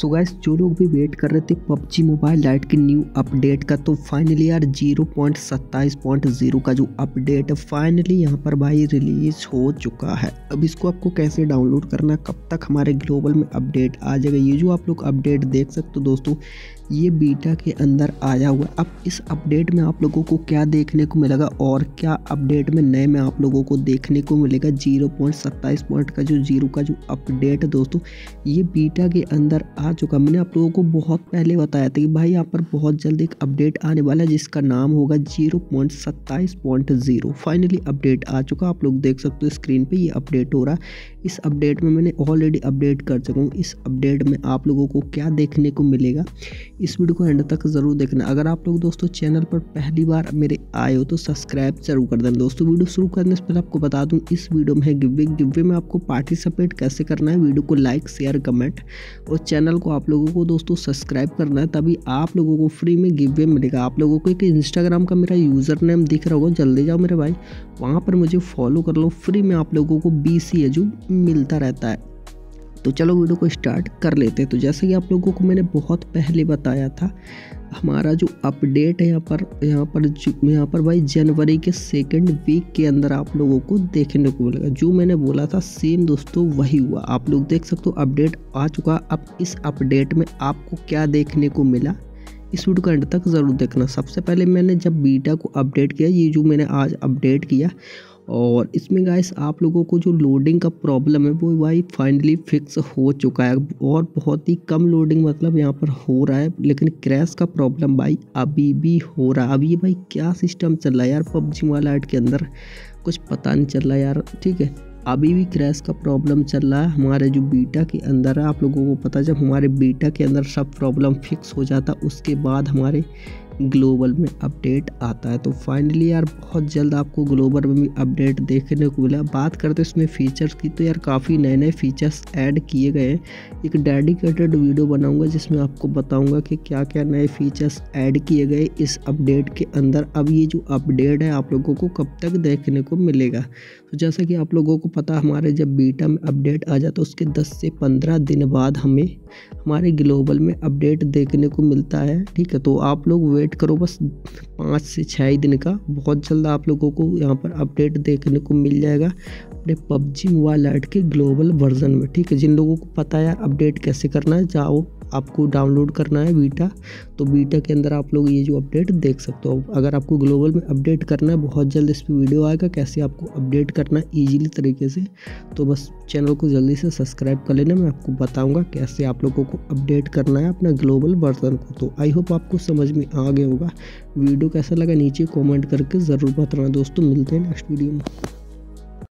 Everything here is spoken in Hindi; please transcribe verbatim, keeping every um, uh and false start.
सो गाइस जो लोग भी वेट कर रहे थे पबजी मोबाइल लाइट की न्यू अपडेट का, तो फाइनली यार जीरो पॉइंट सत्ताईस पॉइंट जीरो का जो अपडेट है फाइनली यहाँ पर भाई रिलीज हो चुका है। अब इसको आपको कैसे डाउनलोड करना, कब तक हमारे ग्लोबल में अपडेट आ जाएगा, ये जो आप लोग अपडेट देख सकते हो दोस्तों ये बीटा के अंदर आया हुआ। अब इस अपडेट में आप लोगों को क्या देखने को मिलेगा और क्या अपडेट में नए में आप लोगों को देखने को मिलेगा, जीरो पॉइंट सत्ताईस पॉइंट का जो जीरो का जो अपडेट है दोस्तों ये बीटा के अंदर आ चुका। मैंने आप लोगों को बहुत पहले बताया था कि भाई यहाँ पर बहुत जल्द एक अपडेट आने वाला है जिसका नाम होगा जीरो पॉइंट सत्ताईस पॉइंट जीरो। फाइनली अपडेट आ चुका, आप लोग देख सकते हो स्क्रीन पर ये अपडेट हो रहा। इस अपडेट में मैंने ऑलरेडी अपडेट कर चुका हूँ। इस अपडेट में आप लोगों को क्या देखने को मिलेगा इस वीडियो को एंड तक ज़रूर देखना। अगर आप लोग दोस्तों चैनल पर पहली बार मेरे आए हो तो सब्सक्राइब जरूर कर देना। दोस्तों वीडियो शुरू करने से पहले आपको बता दूं इस वीडियो में है गिववे। गिववे में आपको पार्टिसिपेट कैसे करना है, वीडियो को लाइक शेयर कमेंट और चैनल को आप लोगों को दोस्तों सब्सक्राइब करना है, तभी आप लोगों को फ्री में गिववे मिलेगा। आप लोगों को एक इंस्टाग्राम का मेरा यूज़र नेम दिख रहा होगा, जल्दी जाओ मेरे भाई वहाँ पर मुझे फॉलो कर लो, फ्री में आप लोगों को बी सी है जो मिलता रहता है। तो चलो वीडियो को स्टार्ट कर लेते हैं। तो जैसे कि आप लोगों को मैंने बहुत पहले बताया था हमारा जो अपडेट है यहाँ पर यहाँ पर यहाँ पर भाई जनवरी के सेकंड वीक के अंदर आप लोगों को देखने को मिलेगा। जो मैंने बोला था सेम दोस्तों वही हुआ, आप लोग देख सकते हो अपडेट आ चुका। अब इस अपडेट में आपको क्या देखने को मिला इस वीडियो को एंड तक ज़रूर देखना। सबसे पहले मैंने जब बीटा को अपडेट किया, ये जो मैंने आज अपडेट किया, और इसमें गाइस आप लोगों को जो लोडिंग का प्रॉब्लम है वो भाई फाइनली फिक्स हो चुका है और बहुत ही कम लोडिंग मतलब यहाँ पर हो रहा है, लेकिन क्रैश का प्रॉब्लम भाई अभी भी हो रहा है। अब ये भाई क्या सिस्टम चल रहा है यार पबजी मोबाइल लाइट के अंदर, कुछ पता नहीं चल रहा यार। ठीक है, अभी भी क्रैश का प्रॉब्लम चल रहा है हमारे जो बीटा के अंदर है। आप लोगों को पता है जब हमारे बीटा के अंदर सब प्रॉब्लम फिक्स हो जाता उसके बाद हमारे ग्लोबल में अपडेट आता है। तो फाइनली यार बहुत जल्द आपको ग्लोबल में भी अपडेट देखने को मिला। बात करते हैं इसमें फ़ीचर्स की, तो यार काफ़ी नए नए फ़ीचर्स ऐड किए गए हैं। एक डेडिकेटेड वीडियो बनाऊंगा जिसमें आपको बताऊंगा कि क्या क्या नए फ़ीचर्स ऐड किए गए इस अपडेट के अंदर। अब ये जो अपडेट है आप लोगों को कब तक देखने को मिलेगा, तो जैसा कि आप लोगों को पता हमारे जब बीटा में अपडेट आ जाता है उसके दस से पंद्रह दिन बाद हमें हमारे ग्लोबल में अपडेट देखने को मिलता है। ठीक है, तो आप लोग वेट करो बस पाँच से छः ही दिन का, बहुत जल्द आप लोगों को यहाँ पर अपडेट देखने को मिल जाएगा अपने पबजी मोबाइल लाइट के ग्लोबल वर्जन में। ठीक है, जिन लोगों को पता है यार अपडेट कैसे करना है, जाओ आपको डाउनलोड करना है बीटा, तो बीटा के अंदर आप लोग ये जो अपडेट देख सकते हो। अगर आपको ग्लोबल में अपडेट करना है बहुत जल्द इस पर वीडियो आएगा कैसे आपको अपडेट करना है ईजीली तरीके से, तो बस चैनल को जल्दी से सब्सक्राइब कर लेना। मैं आपको बताऊंगा कैसे आप लोगों को अपडेट करना है अपना ग्लोबल वर्जन को। तो आई होप आपको समझ में आ गया होगा। वीडियो कैसा लगा नीचे कॉमेंट करके ज़रूर बताना दोस्तों। मिलते हैं नेक्स्ट वीडियो में।